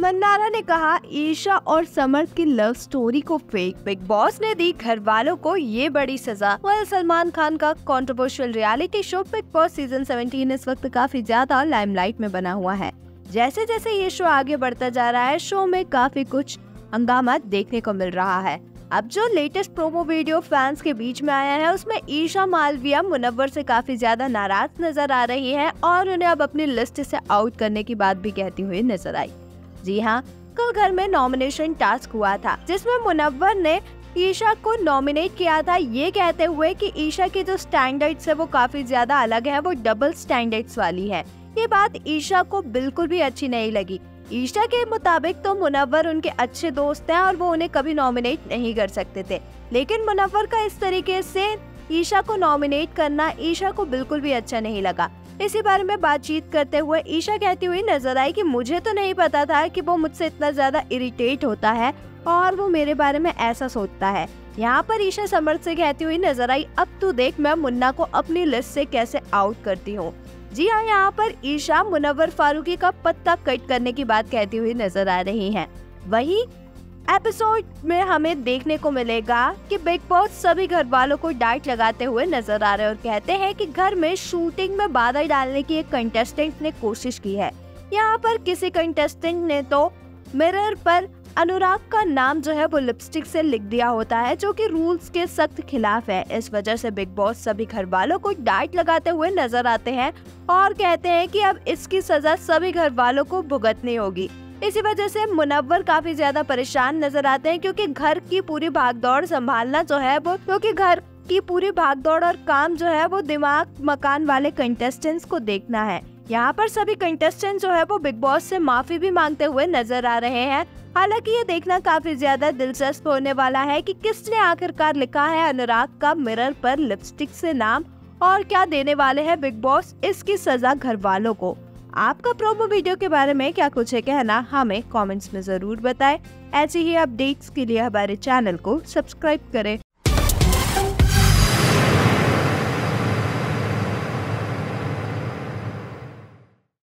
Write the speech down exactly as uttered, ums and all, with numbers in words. मन्नारा ने कहा ईशा और समर्थ की लव स्टोरी को फेक, बिग बॉस ने दी घर वालों को ये बड़ी सजा। वह सलमान खान का controversial reality show big boss season सत्रह इस वक्त काफी ज्यादा लाइमलाइट में बना हुआ है। जैसे जैसे ये शो आगे बढ़ता जा रहा है, शो में काफी कुछ हंगामा देखने को मिल रहा है। अब जो लेटेस्ट प्रोमो वीडियो फैंस के बीच में आया है, उसमें ईशा मालविया मुनव्वर से काफी ज्यादा नाराज नजर आ रही है और उन्हें अब अपनी लिस्ट से आउट करने की बात भी कहती हुई नजर आई। जी हाँ, कल घर में नॉमिनेशन टास्क हुआ था जिसमें मुनव्वर ने ईशा को नॉमिनेट किया था, ये कहते हुए कि ईशा की जो स्टैंडर्ड्स है वो काफी ज्यादा अलग है, वो डबल स्टैंडर्ड्स वाली है। ये बात ईशा को बिल्कुल भी अच्छी नहीं लगी। ईशा के मुताबिक तो मुनव्वर उनके अच्छे दोस्त हैं और वो उन्हें कभी नॉमिनेट नहीं कर सकते थे, लेकिन मुनव्वर का इस तरीके से ईशा को नॉमिनेट करना ईशा को बिल्कुल भी अच्छा नहीं लगा। इसी बारे में बातचीत करते हुए ईशा कहती हुई नजर आई कि मुझे तो नहीं पता था कि वो मुझसे इतना ज्यादा इरिटेट होता है और वो मेरे बारे में ऐसा सोचता है। यहाँ पर ईशा समर्थ से कहती हुई नजर आई, अब तू देख मैं मुन्ना को अपनी लिस्ट से कैसे आउट करती हूँ। जी हाँ, यहाँ पर ईशा मुनव्वर फारूकी का पत्ता कट करने की बात कहती हुई नजर आ रही है। वही एपिसोड में हमें देखने को मिलेगा कि बिग बॉस सभी घर वालों को डांट लगाते हुए नजर आ रहे हैं और कहते हैं कि घर में शूटिंग में बाधा डालने की एक कंटेस्टेंट ने कोशिश की है। यहाँ पर किसी कंटेस्टेंट ने तो मिरर पर अनुराग का नाम जो है वो लिपस्टिक से लिख दिया होता है, जो कि रूल्स के सख्त खिलाफ है। इस वजह से बिग बॉस सभी घर वालों को डांट लगाते हुए नजर आते हैं और कहते हैं कि अब इसकी सजा सभी घर वालों को भुगतनी होगी। इसी वजह से मुनव्वर काफी ज्यादा परेशान नजर आते हैं क्योंकि घर की पूरी भागदौड़ संभालना जो है वो क्योंकि घर की पूरी भागदौड़ और काम जो है वो दिमाग मकान वाले कंटेस्टेंट्स को देखना है। यहाँ पर सभी कंटेस्टेंट जो है वो बिग बॉस से माफी भी मांगते हुए नजर आ रहे हैं। हालांकि ये देखना काफी ज्यादा दिलचस्प होने वाला है कि किसने आखिरकार लिखा है अनुराग का मिरर पर लिपस्टिक से नाम और क्या देने वाले है बिग बॉस इसकी सजा घर वालों को। आपका प्रोमो वीडियो के बारे में क्या कुछ है कहना हमें कमेंट्स में जरूर बताएं। ऐसे ही अपडेट्स के लिए हमारे चैनल को सब्सक्राइब करें।